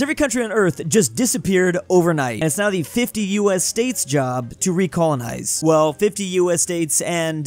So every country on Earth just disappeared overnight, and it's now the 50 U.S. states' job to recolonize. Well, 50 U.S. states and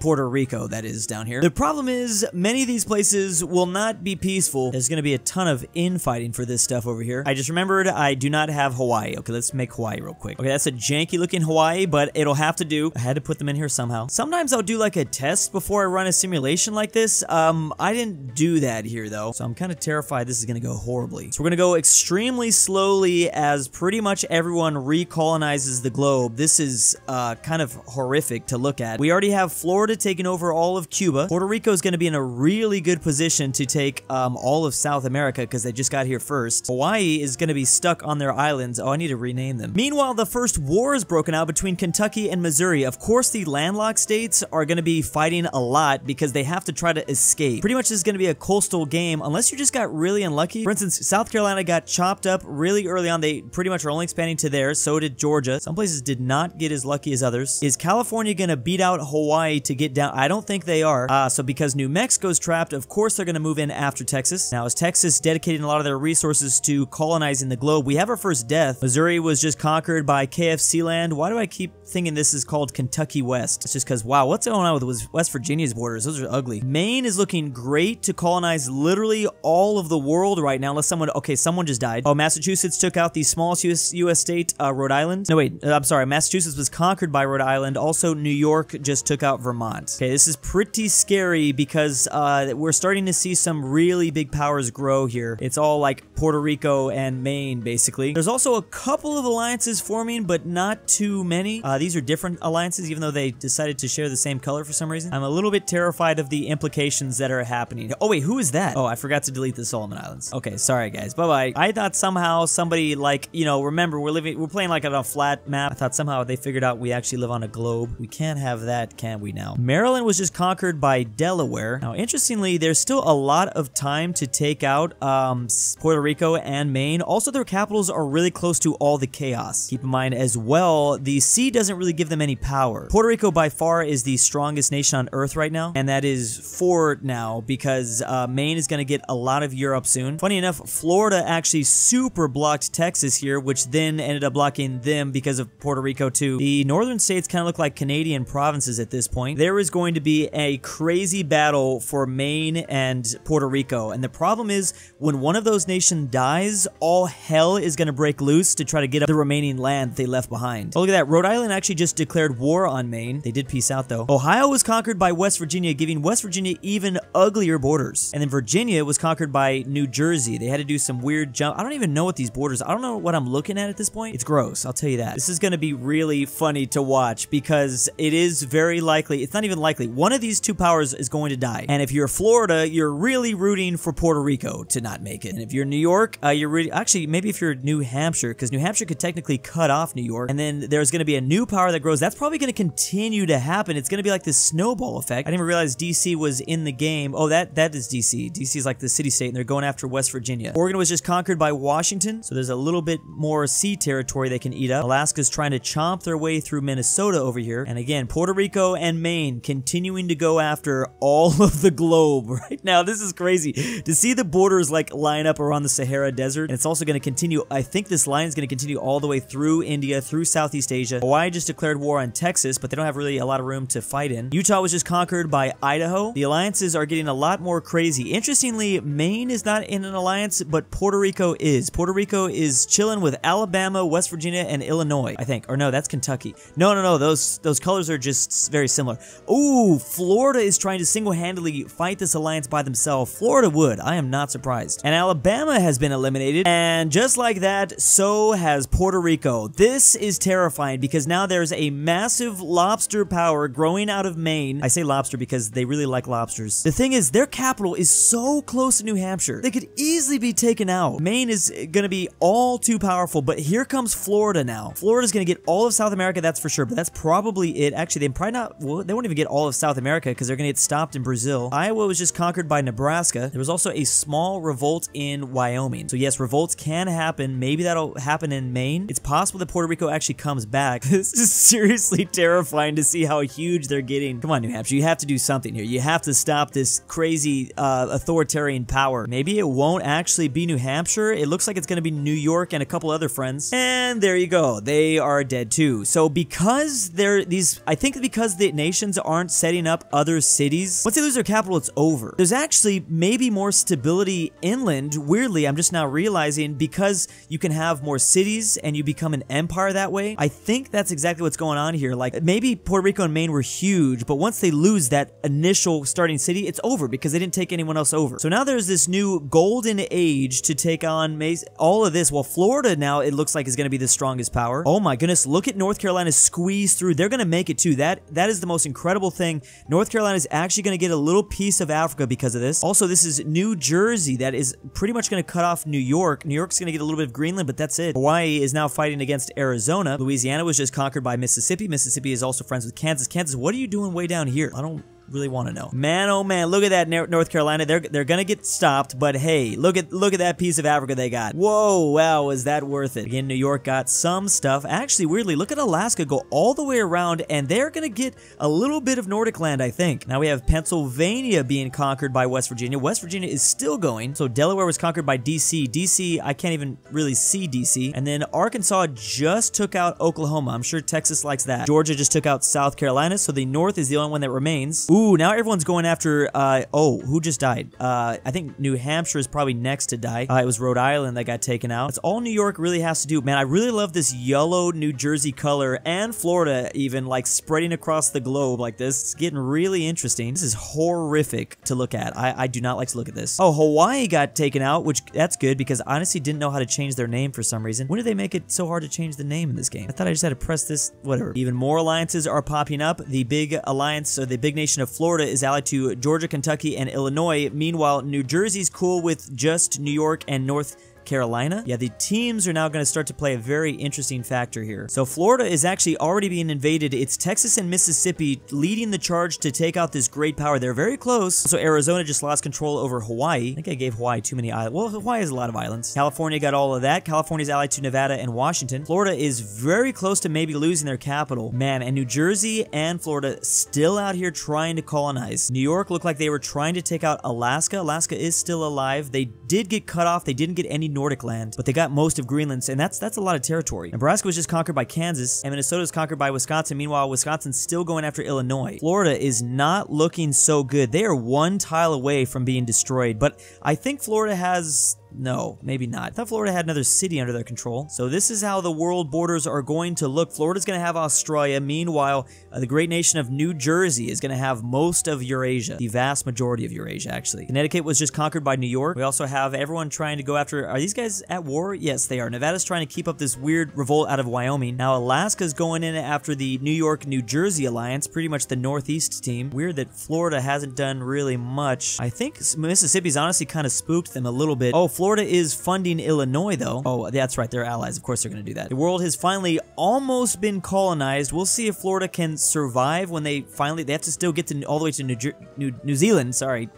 Puerto Rico, that is, down here. The problem is, many of these places will not be peaceful. There's going to be a ton of infighting for this stuff over here. I just remembered I do not have Hawaii. Okay, let's make Hawaii real quick. Okay, that's a janky-looking Hawaii, but it'll have to do. I had to put them in here somehow. Sometimes I'll do, like, a test before I run a simulation like this. I didn't do that here, though, so I'm kind of terrified this is going to go horribly. So we're going to go extremely slowly as pretty much everyone recolonizes the globe. This is kind of horrific to look at. We already have Florida taking over all of Cuba. Puerto Rico is going to be in a really good position to take all of South America because they just got here first. Hawaii is going to be stuck on their islands. Oh, I need to rename them. Meanwhile, the first war is broken out between Kentucky and Missouri. Of course, the landlocked states are going to be fighting a lot because they have to try to escape. Pretty much this is going to be a coastal game unless you just got really unlucky. For instance, South Carolina got chopped up really early on. They pretty much are only expanding to there. So did Georgia. Some places did not get as lucky as others. Is California going to beat out Hawaii to get down? I don't think they are. So because New Mexico's trapped, of course they're going to move in after Texas. Now, as Texas dedicating a lot of their resources to colonizing the globe, we have our first death. Missouri was just conquered by KFC land. Why do I keep thinking this is called Kentucky West? It's just because, wow, what's going on with West Virginia's borders? Those are ugly. Maine is looking great to colonize literally all of the world right now, unless someone, okay, someone just died. Oh, Massachusetts took out the smallest U.S. state, Rhode Island. No, wait, I'm sorry. Massachusetts was conquered by Rhode Island. Also, New York just took out Vermont. Okay, this is pretty scary because we're starting to see some really big powers grow here. It's all like Puerto Rico and Maine, basically. There's also a couple of alliances forming, but not too many. These are different alliances, even though they decided to share the same color for some reason. I'm a little bit terrified of the implications that are happening. Oh, wait, who is that? Oh, I forgot to delete the Solomon Islands. Okay, sorry, guys. Bye-bye. I thought somehow somebody, like, you know, remember, we're playing like on a flat map. I thought somehow they figured out we actually live on a globe. We can't have that, can we now? Maryland was just conquered by Delaware. Now, interestingly, there's still a lot of time to take out Puerto Rico and Maine. Also, their capitals are really close to all the chaos. Keep in mind as well, the sea doesn't really give them any power. Puerto Rico by far is the strongest nation on Earth right now, and that is for now because Maine is going to get a lot of Europe soon. Funny enough, Florida actually super blocked Texas here, which then ended up blocking them because of Puerto Rico too. The northern states kind of look like Canadian provinces at this point. There is going to be a crazy battle for Maine and Puerto Rico, and the problem is when one of those nations dies, all hell is going to break loose to try to get up the remaining land they left behind. Oh, look at that. Rhode Island actually just declared war on Maine. They did peace out though. Ohio was conquered by West Virginia, giving West Virginia even uglier borders. And then Virginia was conquered by New Jersey. They had to do some weird jump. I don't even know what these borders are. I don't know what I'm looking at this point. It's gross, I'll tell you that. This is going to be really funny to watch because it is very likely, it's not even likely, one of these two powers is going to die. And if you're Florida, you're really rooting for Puerto Rico to not make it. And if you're New York, you're really, actually, maybe if you're New Hampshire, because New Hampshire could technically cut off New York, and then there's going to be a new power that grows. That's probably going to continue to happen. It's going to be like this snowball effect. I didn't even realize DC was in the game. Oh, that is DC. DC is like the city-state, and they're going after West Virginia. Oregon was just conquered by Washington, so there's a little bit more sea territory they can eat up. Alaska's trying to chomp their way through Minnesota over here. And again, Puerto Rico and Maine continuing to go after all of the globe right now. This is crazy to see the borders like line up around the Sahara Desert. And it's also going to continue. I think this line is going to continue all the way through India, through Southeast Asia. Hawaii just declared war on Texas, but they don't have really a lot of room to fight in. Utah was just conquered by Idaho. The alliances are getting a lot more crazy. Interestingly, Maine is not in an alliance, but Puerto Rico is. Puerto Rico is chilling with Alabama, West Virginia, and Illinois, I think. Or no, that's Kentucky. No, those colors are just very similar. Ooh, Florida is trying to single-handedly fight this alliance by themselves. Florida would. I am not surprised. And Alabama has been eliminated, and just like that, so has Puerto Rico. This is terrifying because now there's a massive lobster power growing out of Maine. I say lobster because they really like lobsters. The thing is, their capital is so close to New Hampshire. They could easily be taken out. Maine is going to be all too powerful, but here comes Florida now. Florida's going to get all of South America, that's for sure, but that's probably it. Actually, they probably not, well, they won't even get all of South America because they're going to get stopped in Brazil. Iowa was just conquered by Nebraska. There was also a small revolt in Wyoming. So yes, revolts can happen. Maybe that'll happen in Maine. It's possible that Puerto Rico actually comes back. This is seriously terrifying to see how huge they're getting. Come on, New Hampshire, you have to do something here. You have to stop this crazy authoritarian power. Maybe it won't actually be New Hampshire. Rapture. It looks like it's going to be New York and a couple other friends. And there you go. They are dead too. So because they're these, I think because the nations aren't setting up other cities, once they lose their capital, it's over. There's actually maybe more stability inland. Weirdly, I'm just now realizing, because you can have more cities and you become an empire that way. I think that's exactly what's going on here. Like maybe Puerto Rico and Maine were huge, but once they lose that initial starting city, it's over because they didn't take anyone else over. So now there's this new golden age to take on all of this. Well, Florida now, it looks like, is going to be the strongest power. Oh my goodness, look at North Carolina squeeze through. They're going to make it too. That is the most incredible thing. North Carolina is actually going to get a little piece of Africa because of this. Also, this is New Jersey. That is pretty much going to cut off New York. New York's going to get a little bit of Greenland, but that's it. Hawaii is now fighting against Arizona. Louisiana was just conquered by Mississippi. Mississippi is also friends with Kansas. Kansas, what are you doing way down here? I don't really want to know. Man, oh man, look at that North Carolina. They're gonna get stopped, but hey, look at that piece of Africa they got. Whoa, wow, is that worth it? Again, New York got some stuff. Actually, weirdly, look at Alaska go all the way around, and they're gonna get a little bit of Nordic land, I think. Now we have Pennsylvania being conquered by West Virginia. West Virginia is still going. So Delaware was conquered by DC. DC, I can't even really see DC. And then Arkansas just took out Oklahoma. I'm sure Texas likes that. Georgia just took out South Carolina, so the North is the only one that remains. Ooh, now everyone's going after, who just died? I think New Hampshire is probably next to die. It was Rhode Island that got taken out. That's all New York really has to do. Man, I really love this yellow New Jersey color, and Florida even, like, spreading across the globe like this. It's getting really interesting. This is horrific to look at. I do not like to look at this. Oh, Hawaii got taken out, which, that's good, because I honestly didn't know how to change their name for some reason. When did they make it so hard to change the name in this game? I thought I just had to press this, whatever. Even more alliances are popping up. The big alliance, so the big nation of Florida is allied to Georgia, Kentucky, and Illinois. Meanwhile, New Jersey's cool with just New York and North Carolina. Yeah, the teams are now going to start to play a very interesting factor here. So Florida is actually already being invaded. It's Texas and Mississippi leading the charge to take out this great power. They're very close. So Arizona just lost control over Hawaii. I think I gave Hawaii too many islands. Well, Hawaii has a lot of islands. California got all of that. California's allied to Nevada and Washington. Florida is very close to maybe losing their capital. Man, and New Jersey and Florida still out here trying to colonize. New York looked like they were trying to take out Alaska. Alaska is still alive. They did get cut off. They didn't get any Nordic land, but they got most of Greenland, and that's a lot of territory. Nebraska was just conquered by Kansas, and Minnesota is conquered by Wisconsin. Meanwhile, Wisconsin's still going after Illinois. Florida is not looking so good. They are one tile away from being destroyed, but I think Florida has... no, maybe not. I thought Florida had another city under their control. So this is how the world borders are going to look. Florida's going to have Australia. Meanwhile, the great nation of New Jersey is going to have most of Eurasia. The vast majority of Eurasia, actually. Connecticut was just conquered by New York. We also have everyone trying to go after... are these guys at war? Yes, they are. Nevada's trying to keep up this weird revolt out of Wyoming. Now Alaska's going in after the New York-New Jersey alliance, pretty much the Northeast team. Weird that Florida hasn't done really much. I think Mississippi's honestly kind of spooked them a little bit. Oh, Florida is funding Illinois, though. Oh, that's right. They're allies. Of course they're going to do that. The world has finally almost been colonized. We'll see if Florida can survive when they finally... they have to still get to all the way to New Zealand. Sorry.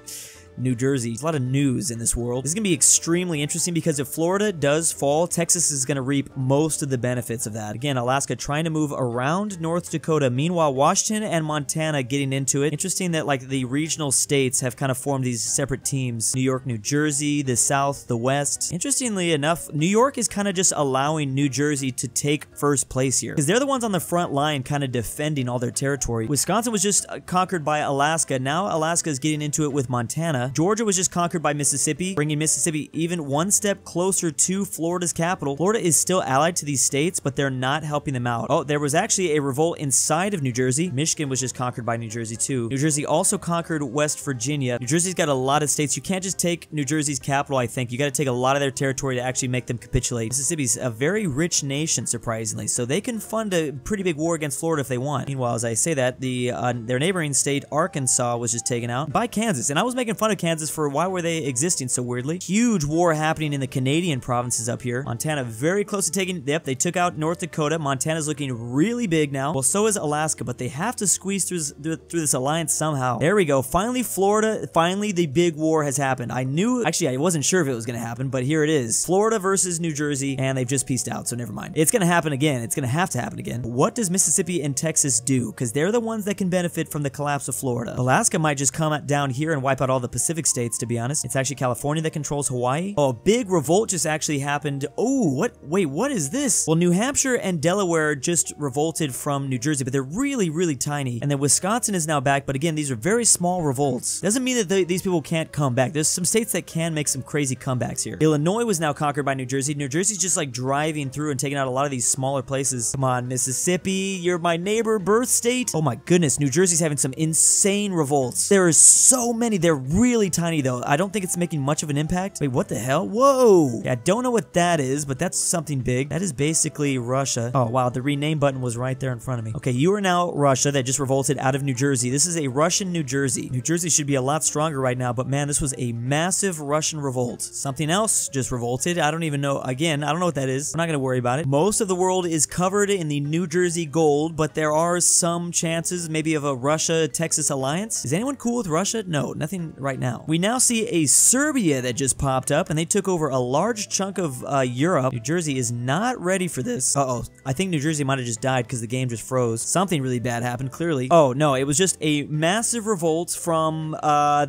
New Jersey. There's a lot of news in this world. This is going to be extremely interesting because if Florida does fall, Texas is going to reap most of the benefits of that. Again, Alaska trying to move around North Dakota. Meanwhile, Washington and Montana getting into it. Interesting that like the regional states have kind of formed these separate teams. New York, New Jersey, the South, the West. Interestingly enough, New York is kind of just allowing New Jersey to take first place here because they're the ones on the front line kind of defending all their territory. Wisconsin was just conquered by Alaska. Now Alaska is getting into it with Montana. Georgia was just conquered by Mississippi, bringing Mississippi even one step closer to Florida's capital. Florida is still allied to these states, but they're not helping them out. Oh, there was actually a revolt inside of New Jersey. Michigan was just conquered by New Jersey, too. New Jersey also conquered West Virginia. New Jersey's got a lot of states. You can't just take New Jersey's capital, I think. You got to take a lot of their territory to actually make them capitulate. Mississippi's a very rich nation, surprisingly, so they can fund a pretty big war against Florida if they want. Meanwhile, as I say that, their neighboring state, Arkansas, was just taken out by Kansas, and I was making fun of Kansas for why were they existing so weirdly. Huge war happening in the Canadian provinces up here. Montana very close to taking... yep, they took out North Dakota. Montana's looking really big now. Well, so is Alaska, but they have to squeeze through this alliance somehow. There we go. Finally, Florida. Finally, the big war has happened. I knew... actually, I wasn't sure if it was going to happen, but here it is. Florida versus New Jersey, and they've just pieced out, so never mind. It's going to happen again. It's going to have to happen again. What does Mississippi and Texas do? Because they're the ones that can benefit from the collapse of Florida. Alaska might just come down here and wipe out all the Pacific Pacific states, to be honest. It's actually California that controls Hawaii. Oh, a big revolt just actually happened. Oh, what? Wait, what is this? Well, New Hampshire and Delaware just revolted from New Jersey, but they're really, really tiny. And then Wisconsin is now back, but again, these are very small revolts. Doesn't mean that these people can't come back. There's some states that can make some crazy comebacks here. Illinois was now conquered by New Jersey. New Jersey's just like driving through and taking out a lot of these smaller places. Come on, Mississippi, you're my neighbor, birth state. Oh my goodness, New Jersey's having some insane revolts. There are so many. They're really tiny though. I don't think it's making much of an impact. Wait, what the hell? Whoa! Yeah, I don't know what that is, but that's something big. That is basically Russia. Oh wow, the rename button was right there in front of me. Okay, you are now Russia that just revolted out of New Jersey. This is a Russian New Jersey. New Jersey should be a lot stronger right now, but man, this was a massive Russian revolt. Something else just revolted. I don't even know. Again, I don't know what that is. We're not gonna worry about it. Most of the world is covered in the New Jersey gold, but there are some chances maybe of a Russia-Texas alliance. Is anyone cool with Russia? No, nothing right now. We now see a Serbia that just popped up, and they took over a large chunk of Europe. New Jersey is not ready for this. Uh-oh. I think New Jersey might have just died because the game just froze. Something really bad happened, clearly. Oh, no. It was just a massive revolt from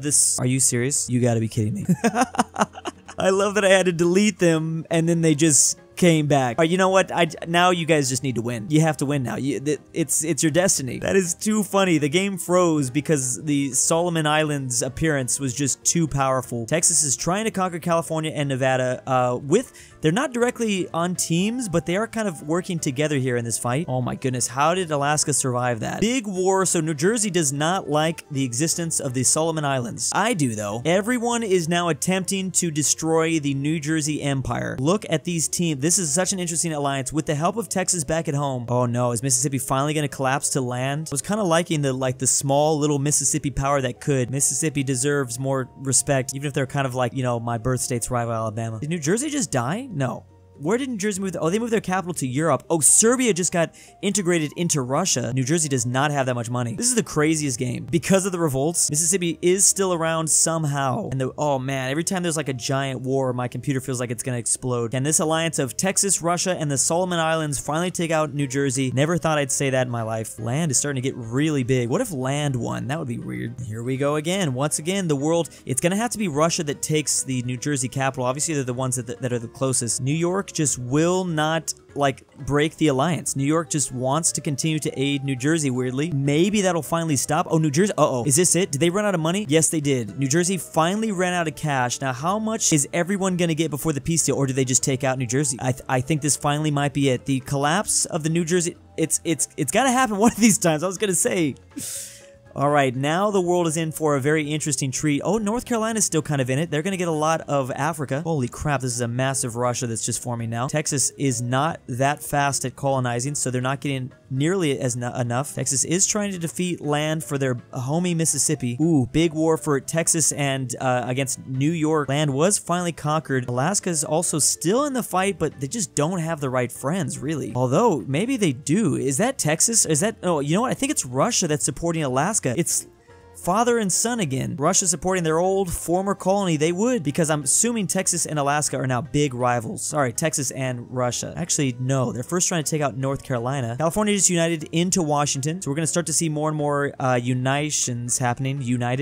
this... Are you serious? You gotta be kidding me. I love that I had to delete them, and then they just... came back. All right, you know what? Now you guys just need to win. You have to win now. It's your destiny. That is too funny. The game froze because the Solomon Islands appearance was just too powerful. Texas is trying to conquer California and Nevada they're not directly on teams, but they are kind of working together here in this fight. Oh my goodness, how did Alaska survive that? Big war, so New Jersey does not like the existence of the Solomon Islands. I do though. Everyone is now attempting to destroy the New Jersey Empire. Look at these teams. This is such an interesting alliance with the help of Texas back at home. Oh no, is Mississippi finally going to collapse to land? I was kind of liking the small little Mississippi power that could. Mississippi deserves more respect, even if they're kind of like, you know, my birth state's rival Alabama. Did New Jersey just die? No. Where did New Jersey move? Oh, they moved their capital to Europe. Oh, Serbia just got integrated into Russia. New Jersey does not have that much money. This is the craziest game. Because of the revolts, Mississippi is still around somehow. And oh man, every time there's like a giant war, my computer feels like it's gonna explode. And this alliance of Texas, Russia, and the Solomon Islands finally take out New Jersey. Never thought I'd say that in my life. Land is starting to get really big. What if land won? That would be weird. Here we go again. Once again, the world, it's gonna have to be Russia that takes the New Jersey capital. Obviously, they're the ones that are the closest. New York just will not like break the alliance. New York just wants to continue to aid New Jersey, weirdly. Maybe that'll finally stop. Oh, New Jersey. Uh-oh. Is this it? Did they run out of money? Yes, they did. New Jersey finally ran out of cash. Now, how much is everyone going to get before the peace deal, or do they just take out New Jersey? I think this finally might be it. The collapse of the New Jersey... It's got to happen one of these times. I was going to say... All right, now the world is in for a very interesting treat. Oh, North Carolina's still kind of in it. They're going to get a lot of Africa. Holy crap, this is a massive Russia that's just forming now. Texas is not that fast at colonizing, so they're not getting nearly as enough. Texas is trying to defeat land for their homie Mississippi. Ooh, big war for Texas and against New York. Land was finally conquered. Alaska is also still in the fight, but they just don't have the right friends, really. Although, maybe they do. Is that Texas? Is that... Oh, you know what? I think it's Russia that's supporting Alaska. It's father and son again. Russia supporting their old former colony. They would, because I'm assuming Texas and Alaska are now big rivals. Sorry, Texas and Russia. Actually, no. They're first trying to take out North Carolina. California just united into Washington. So we're going to start to see more and more unitions happening. I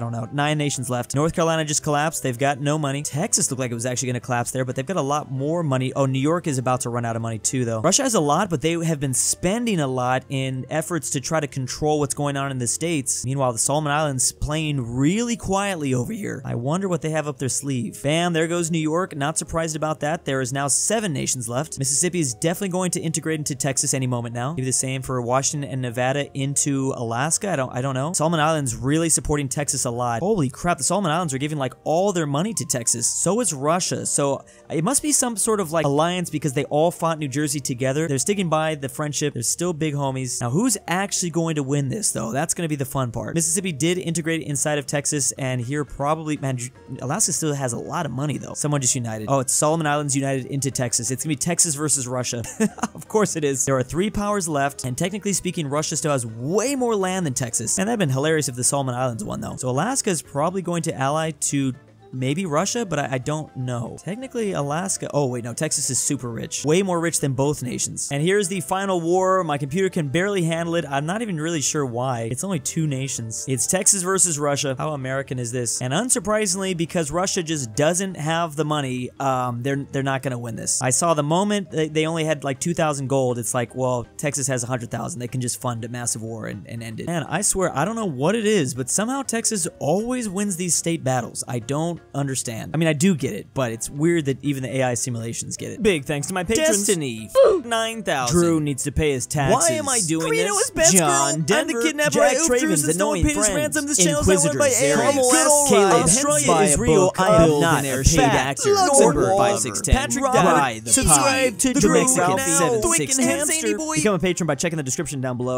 don't know. 9 nations left. North Carolina just collapsed. They've got no money. Texas looked like it was actually going to collapse there, but they've got a lot more money. Oh, New York is about to run out of money too, though. Russia has a lot, but they have been spending a lot in efforts to try to control what's going on in the states. Meanwhile, the Solomon Islands playing really quietly over here. I wonder what they have up their sleeve. Bam, there goes New York. Not surprised about that. There is now 7 nations left. Mississippi is definitely going to integrate into Texas any moment now. Maybe the same for Washington and Nevada into Alaska. I don't know. Solomon Islands really supporting Texas a lot. Holy crap, the Solomon Islands are giving like all their money to Texas. So is Russia. So it must be some sort of like alliance because they all fought New Jersey together. They're sticking by the friendship. They're still big homies. Now who's actually going to win this though? That's going to be the fun part. Mississippi did integrate inside of Texas, and here probably, man, Alaska still has a lot of money, though. Someone just united. Oh, it's Solomon Islands united into Texas. It's gonna be Texas versus Russia. Of course it is. There are 3 powers left, and technically speaking, Russia still has way more land than Texas. And that'd been hilarious if the Solomon Islands won, though. So Alaska is probably going to ally to Maybe Russia, but I don't know. Technically, Alaska. Oh, wait, no. Texas is super rich. Way more rich than both nations. And here's the final war. My computer can barely handle it. I'm not even really sure why. It's only two nations. It's Texas versus Russia. How American is this? And unsurprisingly, because Russia just doesn't have the money, they're not going to win this. I saw the moment they only had like 2,000 gold. It's like, well, Texas has 100,000. They can just fund a massive war and end it. Man, I swear, I don't know what it is, but somehow Texas always wins these state battles. I don't understand. I mean, I do get it, but it's weird that even the AI simulations get it. Big thanks to my patrons. Destiny, 9,000. Drew needs to pay his taxes. Why am I doing this? John, Denver, I'm the kidnapper, Jack Traven's annoying friends, Inquisitors, Arius, Caleb, Australia is real. I am not a paid actor. Luxembourg, 5610. Patrick Dye, subscribe to Drew, Mexican 760. Become a patron by checking the description down below.